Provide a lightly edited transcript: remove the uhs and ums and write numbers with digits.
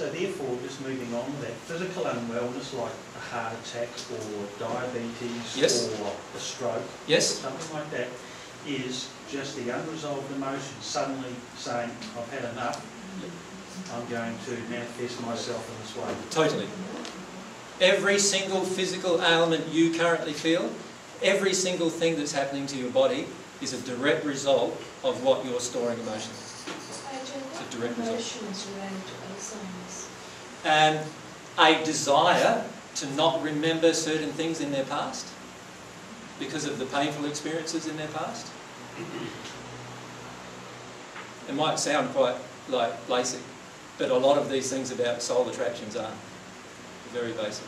So therefore, just moving on, that physical unwellness like a heart attack or diabetes, yes, or a stroke, yes, or something like that, is just the unresolved emotion suddenly saying, I've had enough, I'm going to manifest myself in this way. Totally. Every single physical ailment you currently feel, every single thing that's happening to your body is a direct result of what you're storing emotionally. It's a direct result. A desire to not remember certain things in their past because of the painful experiences in their past. It might sound quite like basic, but a lot of these things about soul attractions are very basic.